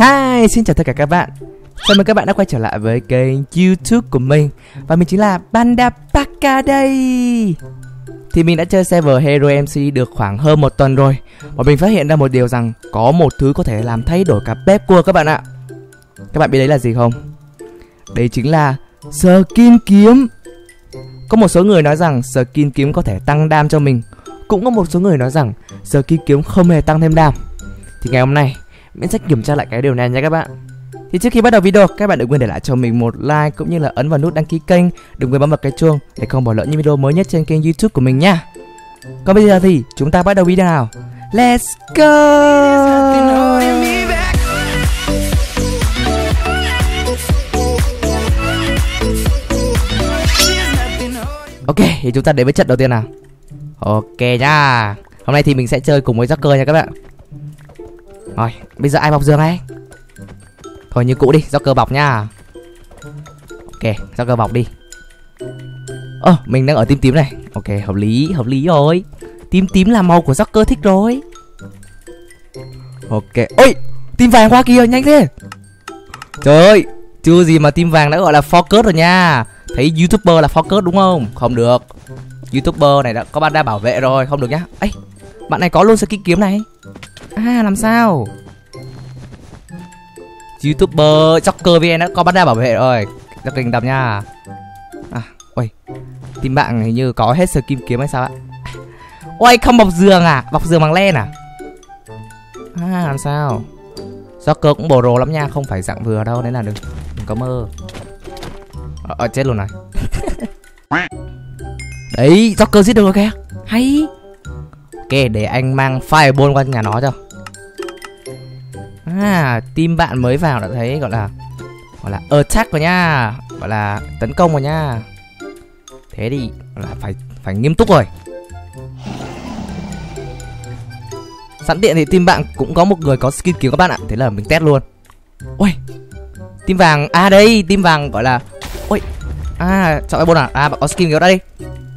Hi, xin chào tất cả các bạn. Chào mừng các bạn đã quay trở lại với kênh YouTube của mình. Và mình chính là Panda Baka đây. Thì mình đã chơi server Hero MC được khoảng hơn 1 tuần rồi. Và mình phát hiện ra một điều rằng có một thứ có thể làm thay đổi cả bếp cua các bạn ạ. Các bạn biết đấy là gì không? Đấy chính là skin kiếm. Có một số người nói rằng skin kiếm có thể tăng đam cho mình. Cũng có một số người nói rằng skin kiếm không hề tăng thêm đam. Thì ngày hôm nay mình sẽ kiểm tra lại cái điều này nha các bạn. Thì trước khi bắt đầu video, các bạn đừng quên để lại cho mình một like cũng như là ấn vào nút đăng ký kênh, đừng quên bấm vào cái chuông để không bỏ lỡ những video mới nhất trên kênh YouTube của mình nha. Còn bây giờ thì chúng ta bắt đầu video nào. Let's go. Ok, thì chúng ta đến với trận đầu tiên nào. Ok nha. Hôm nay thì mình sẽ chơi cùng với Jocker nha các bạn. Rồi, bây giờ ai bọc giường này? Thôi như cũ đi, Jocker bọc nha. Ok, Jocker bọc đi. Ơ, mình đang ở tím tím này. Ok, hợp lý rồi. Tím tím là màu của Jocker thích rồi. Ok, ôi, tím vàng qua kìa, nhanh thế. Trời ơi, chưa gì mà tím vàng đã gọi là focus rồi nha. Thấy YouTuber là focus đúng không? Không được. YouTuber này đã có Panda bảo vệ rồi, không được nhá. Ấy, bạn này có luôn skin kiếm này. À, làm sao? YouTuber Jocker VN đã có Panda bảo vệ rồi. Đập đỉnh đập nha. À, ôi. Team bạn hình như có hết skin kiếm hay sao ạ? Ôi, không bọc giường à? Bọc giường bằng len à? À, làm sao? Jocker cũng bồ rồ lắm nha, không phải dạng vừa đâu nên là đừng có mơ. Chết luôn này. Đấy, Jocker giết được rồi kìa. Hay. Ok, để anh mang fireball qua nhà nó cho. À, team bạn mới vào đã thấy gọi là attack rồi nha, gọi là tấn công rồi nha. Thế thì là phải nghiêm túc rồi. Sẵn tiện thì team bạn cũng có một người có skin kiếm các bạn ạ, thế là mình test luôn. Ôi, team vàng, à đây, team vàng gọi là, ôi, à, chọn fireball à, bạn có skin kiếm đây.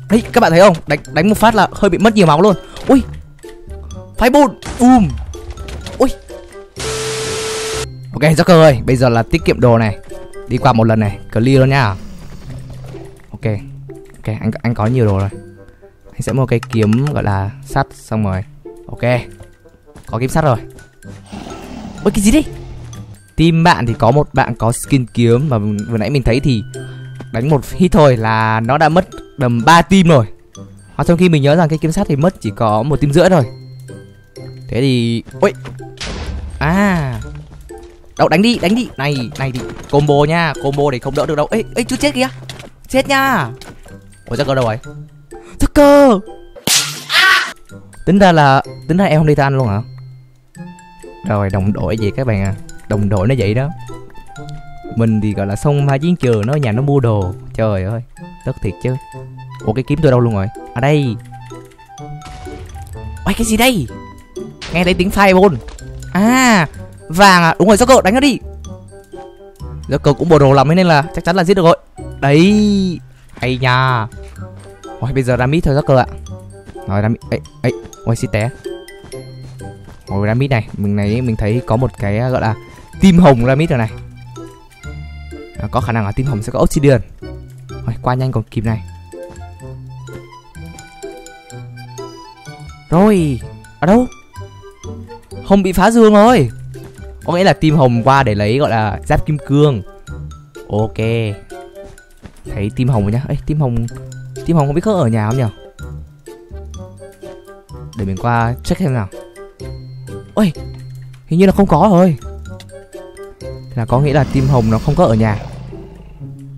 Đấy, các bạn thấy không? Đánh một phát là hơi bị mất nhiều máu luôn. Ui, fireball, boom. Ui. Ok, Joker ơi, bây giờ là tiết kiệm đồ này. Đi qua một lần này, clear luôn nha. Ok. Ok, anh có nhiều đồ rồi. Anh sẽ mua cái kiếm gọi là sắt xong rồi. Ok. Có kiếm sắt rồi. Ôi cái gì đấy? Team bạn thì có một bạn có skin kiếm mà vừa nãy mình thấy thì đánh một hit thôi là nó đã mất đầm 3 team rồi. Hoặc trong khi mình nhớ rằng cái kiếm sắt thì mất chỉ có 1,5 team thôi. Thế thì ôi. À. Đâu đánh đi. Này thì combo nha, combo thì không đỡ được đâu. Ê, ê chú chết kìa. Chết nha. Ủa Jocker đâu rồi? Jocker. À. Tính ra em không đi ta ăn luôn hả? Rồi đồng đội gì các bạn à. Đồng đội nó vậy đó. Mình thì gọi là xong hai chiến trường nó nhà nó mua đồ. Trời ơi, tức thiệt chứ. Ủa cái kiếm tôi đâu luôn rồi? Ở đây. Ôi cái gì đây? Nghe thấy tiếng fireball. À, vàng à, đúng rồi Joker đánh nó đi. Joker cũng bồ đồ lắm nên là chắc chắn là giết được rồi. Đấy. Hay nha. Ôi bây giờ ra mid thôi Joker ạ. Rồi ra mid. Ấy, ấy, ôi xin té. Ôi ra mid này, mình thấy có một cái gọi là tim hồng ra mid rồi này. À, có khả năng là tim hồng sẽ có obsidian. Rồi, qua nhanh còn kịp này. Rồi, ở đâu? Hồng bị phá giường rồi. Có nghĩa là team hồng qua để lấy gọi là giáp kim cương. Ok. Thấy team hồng rồi nhá. Ê, team hồng không biết có ở nhà không nhỉ? Để mình qua check xem nào. Ôi, hình như là không có rồi. Thế là có nghĩa là team hồng nó không có ở nhà.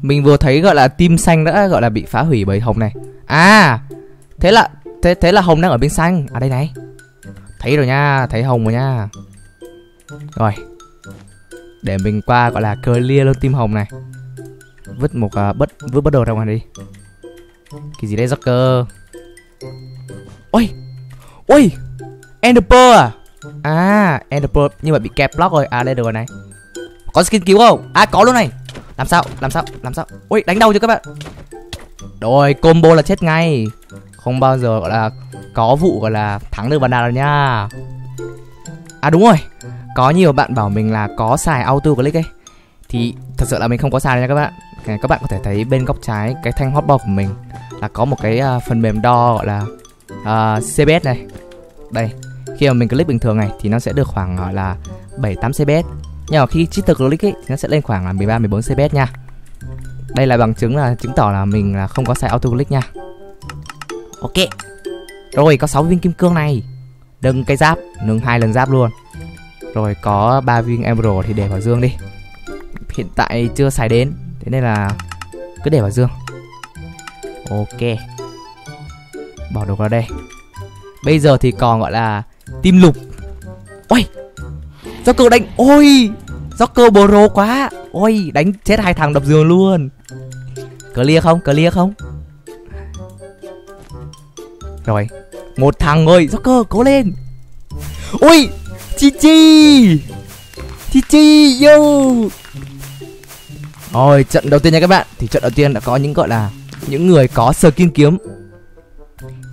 Mình vừa thấy gọi là team xanh đã gọi là bị phá hủy bởi hồng này. À, thế là hồng đang ở bên xanh. À đây này. Thấy rồi nha, thấy hồng rồi nha. Rồi. Để mình qua gọi là clear luôn team hồng này. Vứt một vứt đồ ra ngoài đi. Cái gì đấy Jocker? Ôi. Ôi, Ender Pearl à? À, Ender Pearl nhưng mà bị kẹp block rồi. À đây được rồi này. Có skin cứu không? À có luôn này. Làm sao? Ui, đánh đâu chứ các bạn. Rồi, combo là chết ngay. Không bao giờ gọi là có vụ gọi là thắng được Panda rồi nha. À đúng rồi. Có nhiều bạn bảo mình là có xài auto click ấy, thì thật sự là mình không có xài nha các bạn. Các bạn có thể thấy bên góc trái cái thanh hotbar của mình là có một cái phần mềm đo gọi là CPS này. Đây, khi mà mình click bình thường này thì nó sẽ được khoảng gọi là 7-8 CPS. Nhưng mà khi cheater click ấy thì nó sẽ lên khoảng là 13-14 CPS nha. Đây là bằng chứng là chứng tỏ là mình là không có xài auto click nha. Ok. Rồi có 6 viên kim cương này. Nâng cái giáp, nâng 2 lần giáp luôn. Rồi có 3 viên emerald thì để vào dương đi. Hiện tại chưa xài đến, thế nên là cứ để vào dương. Ok. Bỏ đồ vào đây. Bây giờ thì còn gọi là tim lục. Ôi, Joker đánh. Ôi, Joker bro quá. Ôi, đánh chết 2 thằng đập giường luôn. Clear không? Clear không? Rồi, 1 thằng rồi. Joker cố lên. Ôi, Chi Chi yo. Rồi, trận đầu tiên nha các bạn. Thì trận đầu tiên đã có những gọi là những người có skin kiếm.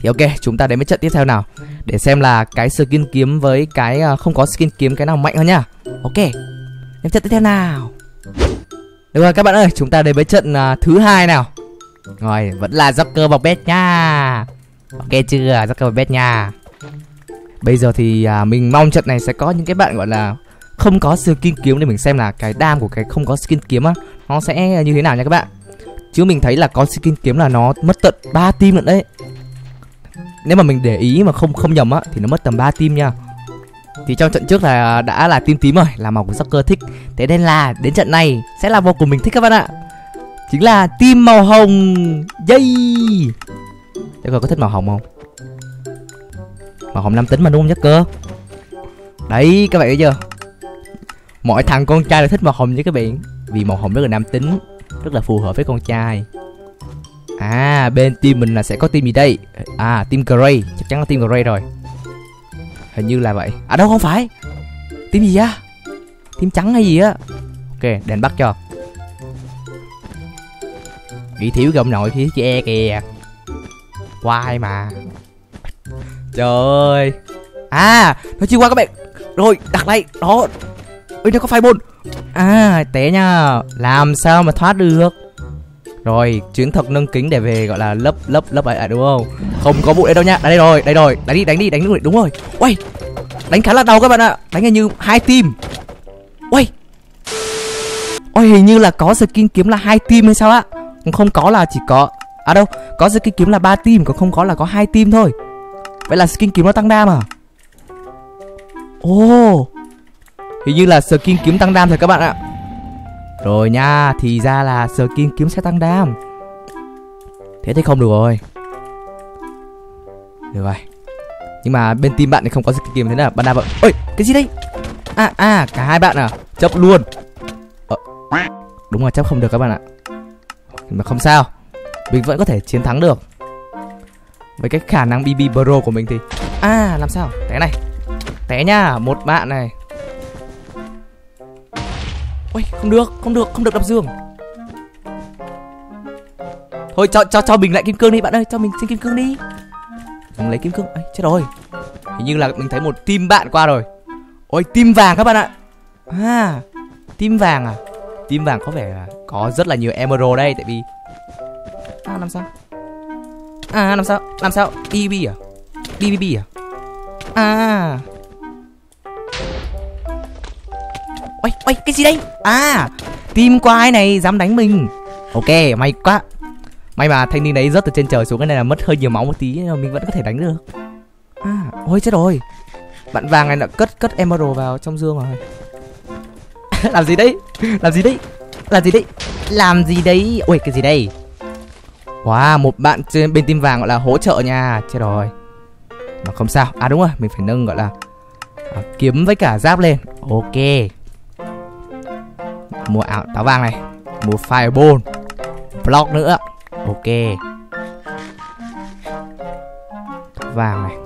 Thì ok, chúng ta đến với trận tiếp theo nào, để xem là cái skin kiếm với cái không có skin kiếm cái nào mạnh hơn nhá. Ok, đến trận tiếp theo nào. Được rồi các bạn ơi, chúng ta đến với trận thứ hai nào. Rồi, vẫn là Jocker bọc bét nha. Ok chưa, Jocker bọc bét nha. Bây giờ thì mình mong trận này sẽ có những cái bạn gọi là không có skin kiếm để mình xem là cái đam của cái không có skin kiếm á, nó sẽ như thế nào nha các bạn. Chứ mình thấy là có skin kiếm là nó mất tận 3 team lận đấy. Nếu mà mình để ý mà không nhầm á thì nó mất tầm 3 team nha. Thì trong trận trước là đã là team tím rồi, là màu của Joker thích. Thế nên là đến trận này sẽ là màu của mình thích các bạn ạ. Chính là team màu hồng. Yay. Joker có thích màu hồng không? Màu hồng 5 tính mà đúng không Joker? Đấy các bạn thấy chưa? Mọi thằng con trai đều thích màu hồng như các bạn, vì màu hồng rất là nam tính, rất là phù hợp với con trai. À, bên team mình là sẽ có team gì đây? À, team Gray, chắc chắn là team Gray rồi. Hình như là vậy. À đâu không phải. Team gì á? Team trắng hay gì á? Ok, đèn bắt cho. Kỹ thiếu gồng nội thiếu che kìa. Quay mà. Trời ơi. À, nó chưa qua các bạn. Rồi, đặt lại. Đó. Ôi nó có fireball. À, té nha. Làm sao mà thoát được. Rồi, chiến thuật nâng kính để về gọi là lấp lại đúng không? Không có bụi đấy đâu nha. Đây rồi, đây rồi. Đánh đi, đúng rồi. Uầy. Đánh khá là đau các bạn ạ. Đánh hình như 2 team. Uầy. Ôi hình như là có skin kiếm là 2 team hay sao á? Không có là chỉ có. À đâu, có skin kiếm là 3 team, còn không có là có 2 team thôi. Vậy là skin kiếm nó tăng đam à? Ồ. Oh. Hình như là skin kiếm tăng đam rồi các bạn ạ. Rồi nha, thì ra là skin kiếm sẽ tăng đam. Thế thì không được rồi. Được rồi. Nhưng mà bên team bạn thì không có skin kiếm, thế là Panda Baka. Ôi, cái gì đây? À, cả hai bạn à? Chấp luôn. Đúng là chấp không được các bạn ạ. Mà không sao, mình vẫn có thể chiến thắng được. Với cái khả năng BB Pro của mình thì. À, làm sao? Té này. Té nha, một bạn này. Ôi, không được đập giường. Thôi cho mình lại kim cương đi bạn ơi, cho mình xin kim cương đi. Mình lấy kim cương. Ấy, chết rồi. Hình như là mình thấy một team bạn qua rồi. Ôi, team vàng các bạn ạ. À, team vàng à? Team vàng có vẻ là có rất là nhiều emerald đây, tại vì à làm sao? À làm sao? Làm sao? BB à? BBB à? À. Ôi, cái gì đây? À, team quái này dám đánh mình. Ok, may quá. May mà thanh niên đấy rớt từ trên trời xuống, cái này là mất hơi nhiều máu một tí, nhưng mà mình vẫn có thể đánh được. À, ôi chết rồi. Bạn vàng này đã cất emerald vào trong dương rồi. Làm gì đấy? Làm gì đấy? Ôi, cái gì đây? Wow, một bạn trên bên team vàng gọi là hỗ trợ nha. Chết rồi. Mà không sao. À đúng rồi, mình phải nâng gọi là kiếm với cả giáp lên. Ok. Mua ảo táo vàng này, mua fireball, block nữa. Ok. Vàng này,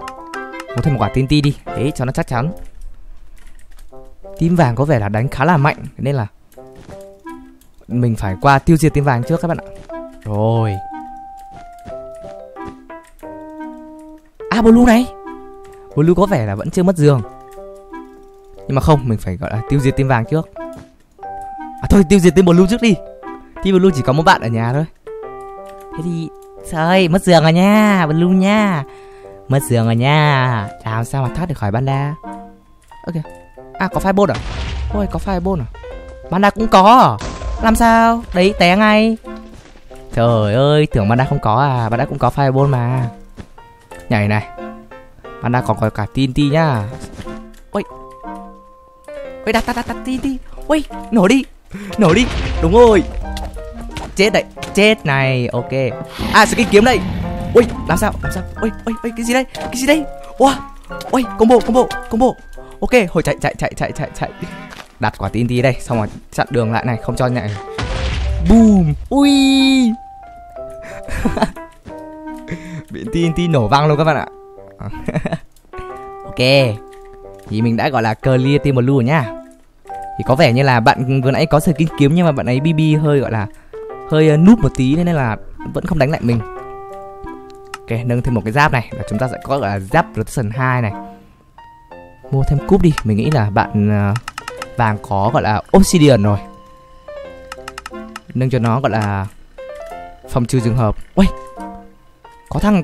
mua thêm một quả TNT đi, đấy cho nó chắc chắn. Tím vàng có vẻ là đánh khá là mạnh, nên là mình phải qua tiêu diệt tím vàng trước các bạn ạ. Rồi. À blue này, blue có vẻ là vẫn chưa mất giường. Nhưng mà không, mình phải gọi là tiêu diệt team vàng trước. À thôi, tiêu diệt team blue trước đi. Team blue chỉ có một bạn ở nhà thôi. Thế thì trời, mất giường rồi nha, blue nha. Mất giường rồi nha. Làm sao mà thoát được khỏi Panda. Ok. À có fireball à? Ôi có fireball à? Panda cũng có. Làm sao? Đấy té ngay. Trời ơi, tưởng Panda không có à, Panda cũng có fireball mà. Nhảy này. Panda còn có cả TNT nhá. Ôi. Ôi đặt TNT. Ôi, nổ đi. Nổ đi. Đúng rồi. Chết đấy. Chết này. Ok. À skin kiếm đây. Ôi, làm sao? Làm sao? Ôi, ôi, ôi cái gì đây? Cái gì đây? Oa. Ôi, combo. Ok, hồi chạy. Đặt quả TNT đây, xong rồi chặn đường lại này, không cho nhảy. Boom. Ui. Bị TNT nổ văng luôn các bạn ạ. Ok. Thì mình đã gọi là clear team blue nhá. Thì có vẻ như là bạn vừa nãy có skin kiếm nhưng mà bạn ấy BB hơi gọi là hơi noob một tí nên là vẫn không đánh lại mình. Ok, nâng thêm một cái giáp này là chúng ta sẽ có gọi là giáp protection 2 này. Mua thêm cúp đi, mình nghĩ là bạn vàng có gọi là obsidian rồi. Nâng cho nó gọi là phòng trừ trường hợp. Ui.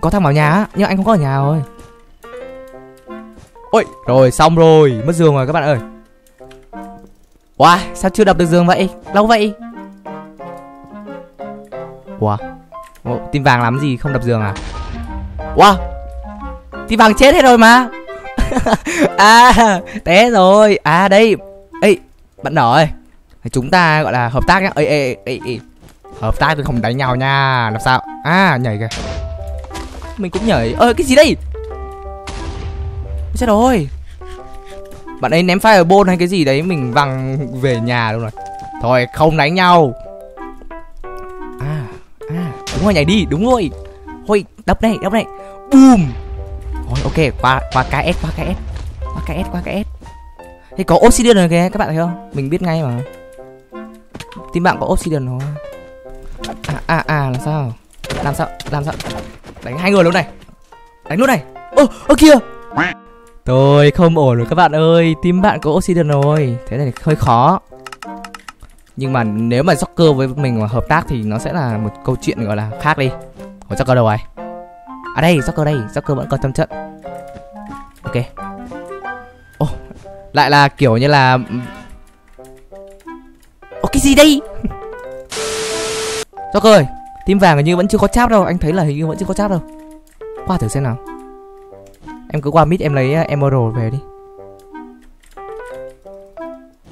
Có thằng vào nhà á, nhưng anh không có ở nhà rồi. Ôi, rồi xong rồi, mất giường rồi các bạn ơi. Wow, sao chưa đập được giường vậy? Lâu vậy. Wow. Team vàng làm gì không đập giường à? Wow. Team vàng chết hết rồi mà. À, té rồi. À đây. Ê, bạn đỏ ơi. Chúng ta gọi là hợp tác nhá. Ê. Hợp tác thì không đánh nhau nha. Làm sao? À, nhảy kìa. Mình cũng nhảy. Ơ cái gì đây? Chết rồi. Bạn ấy ném fireball hay cái gì đấy, mình văng về nhà luôn rồi. Thôi không đánh nhau. À, đúng rồi, nhảy đi, đúng rồi. Thôi, đập này. Boom. Rồi ok, qua KS. Thì có obsidian rồi kìa, các bạn thấy không? Mình biết ngay mà. Team bạn có obsidian rồi. À, làm sao? Đánh hai người luôn này. Đánh luôn này. Ô kìa. Tôi không ổn rồi các bạn ơi, team bạn có obsidian rồi. Thế này hơi khó. Nhưng mà nếu mà Jocker với mình mà hợp tác thì nó sẽ là một câu chuyện gọi là khác đi. Ủa Jocker đâu rồi? À đây, Jocker đây, Jocker vẫn còn trong trận. Ok. Lại là kiểu như là cái gì đây? Jocker ơi, team vàng hình như vẫn chưa có cháp đâu, anh thấy là hình như vẫn chưa có cháp đâu. Qua thử xem nào. Em cứ qua mid em lấy emerald về đi.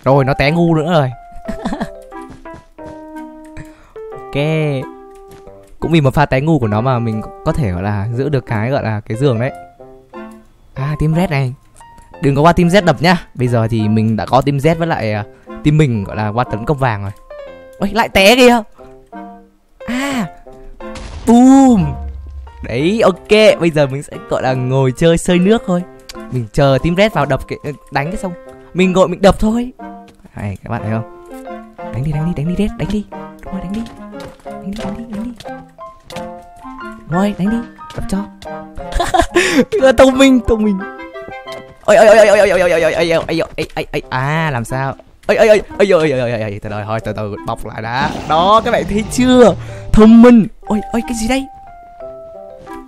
Rồi nó té ngu nữa rồi. Ok. Cũng vì một pha té ngu của nó mà mình có thể gọi là giữ được cái gọi là cái giường đấy. À team red này. Đừng có qua team Z đập nhá. Bây giờ thì mình đã có team Z với lại team mình gọi là qua tấn công vàng rồi. Ôi lại té kìa. À. Boom. Đấy ok, bây giờ mình sẽ gọi là ngồi chơi sơi nước thôi. Mình chờ team Red vào đập cái đánh cái xong mình gọi mình đập thôi. Này các bạn thấy không? Đánh đi Red, đánh đi. Rồi, đánh đi, đập cho. Thông minh. Ôi à làm sao? Ôi thôi từ từ bọc lại đã. Đó các bạn thấy chưa? Thông minh. Ôi cái gì đây?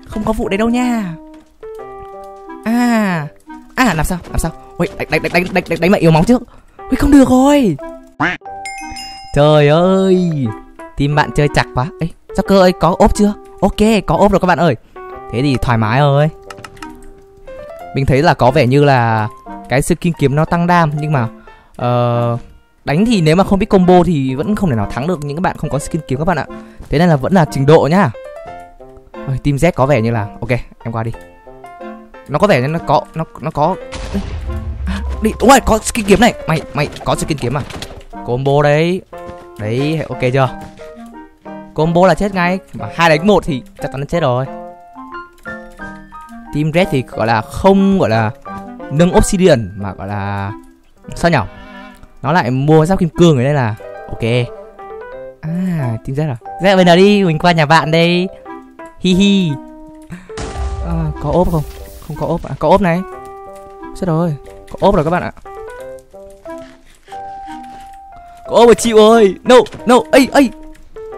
Không có vụ đấy đâu nha. À làm sao? Ôi đánh mẹ yếu máu trước. Ôi không được rồi. Trời ơi. Team bạn chơi chặt quá. Ấy, Jocker ơi có ốp chưa? Ok, có ốp rồi các bạn ơi. Thế thì thoải mái rồi. Mình thấy là có vẻ như là cái skin kiếm nó tăng đam. Nhưng mà đánh thì nếu mà không biết combo thì vẫn không thể nào thắng được những các bạn không có skin kiếm các bạn ạ. Thế nên là vẫn là trình độ nhá. Ôi, team Z có vẻ như là ok, em qua đi. Nó có vẻ như nó có đi. Đúng rồi, có skin kiếm này. Mày có skin kiếm à? Combo đấy. Đấy, ok chưa? Combo là chết ngay. Mà 2 đánh 1 thì chắc chắn nó chết rồi. Team Red thì gọi là không gọi là nâng obsidian mà gọi là sao nhỉ? Nó lại mua giáp kim cương ở đây là ok. À, team Z à? Z bên nào đi, mình qua nhà bạn đây. Hi hi. À, có ốp không? Không có ốp, à, có ốp này. Chết rồi, có ốp rồi các bạn ạ. Có mà chịu ơi. No, no, ấy ấy.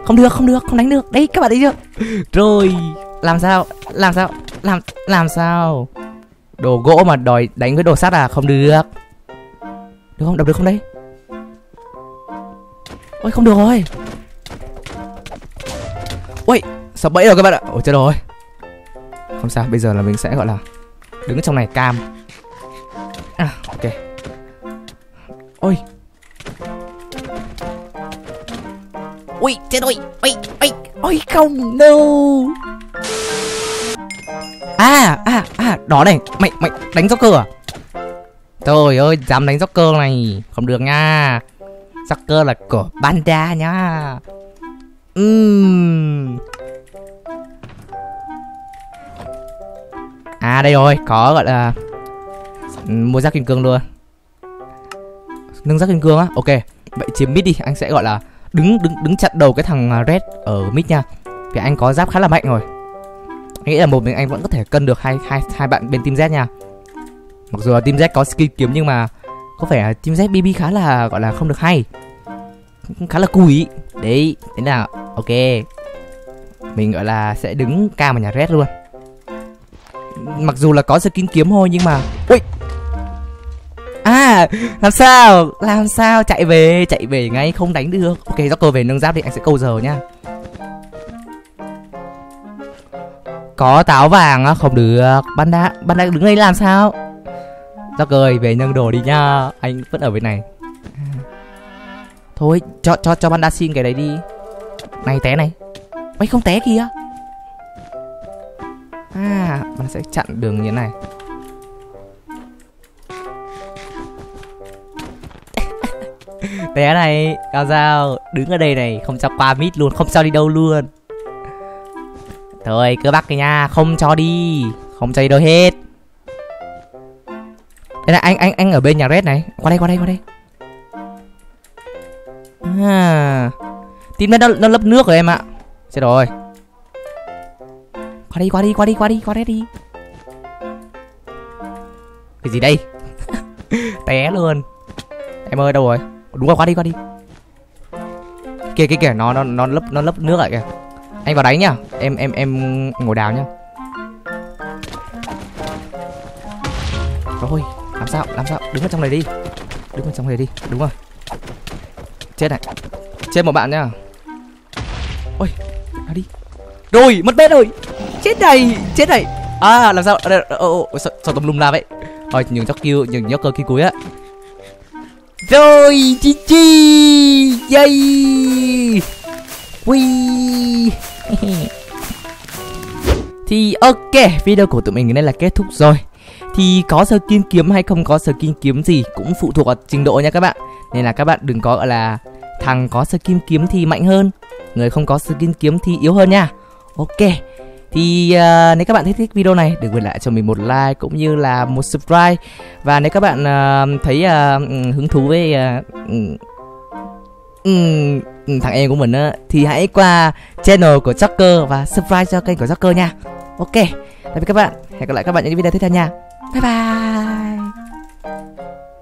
Không được, không được, không đánh được. Đấy, các bạn thấy chưa? Rồi, làm sao? Làm sao? Làm sao? Đồ gỗ mà đòi đánh với đồ sắt à? Không được. Được không? Đập được không đấy? Ôi không được rồi. Ui, sập bẫy rồi các bạn ạ. Ôi trời ơi. Không sao, bây giờ là mình sẽ gọi là đứng trong này cam. À, ok. Ôi. Ui, chết rồi. Ôi, ôi, ôi không, no. À, đó này, mày đánh Joker à? Trời ơi, dám đánh Joker này, không được nha. Joker là của Panda nha. À đây rồi, có gọi là mua giác kim cương luôn. Nâng giác kim cương á, ok. Vậy chiếm mid đi, anh sẽ gọi là đứng chặn đầu cái thằng Red ở mid nha. Vì anh có giáp khá là mạnh rồi. Anh nghĩ là một mình anh vẫn có thể cân được hai bạn bên team Z nha. Mặc dù là team Z có skill kiếm nhưng mà có vẻ là team Z BB khá là gọi là không được hay. Khá là cùi. Đấy, thế nào, ok. Mình gọi là sẽ đứng cam ở nhà Red luôn. Mặc dù là có skin kiếm thôi nhưng mà ui. À, làm sao chạy về ngay, không đánh được. Ok, Joker về nâng giáp đi, anh sẽ câu giờ nha. Có táo vàng á, không được. Panda đứng đây làm sao? Joker về nâng đồ đi nha, anh vẫn ở bên này. Thôi, cho Panda xin cái đấy đi. Này té này. Mày không té kìa. À, Panda sẽ chặn đường như thế này. Té này, làm sao? Đứng ở đây này, không cho qua mid luôn, không cho đi đâu luôn. Thôi, cứ bắt cái nha, không cho đi đâu hết. Đây này, anh ở bên nhà Red này, qua đây. À, team đấy nó lấp nước rồi em ạ. Chết rồi. Qua đi. Cái gì đây? Té luôn. Em ơi đâu rồi? Đúng rồi, qua đi. Kìa kìa nó lấp nước lại kìa. Anh vào đánh nhá. Em ngồi đào nhá. Rồi, làm sao? Đứng ở trong này đi. Đúng rồi. Chết này, chết một bạn nha. Ôi, nó đi. Rồi, mất bét rồi. Chết này. À, làm sao? Sao tùm lum la vậy? Thôi, nhường Joker kia cuối á. Rồi, GG. Yay. Wee. Thì ok, video của tụi mình đến đây là kết thúc rồi. Thì có skin kiếm hay không có skin kiếm gì cũng phụ thuộc vào trình độ nha các bạn. Nên là các bạn đừng có gọi là thằng có skin kiếm thì mạnh hơn, người không có skin kiếm thì yếu hơn nha. Ok. Thì nếu các bạn thích video này đừng quên lại cho mình một like cũng như là một subscribe. Và nếu các bạn thấy hứng thú với thằng em của mình thì hãy qua channel của Jocker và subscribe cho kênh của Jocker nha. Ok. Tạm biệt các bạn. Hẹn gặp lại các bạn những video tiếp theo nha. Bye bye.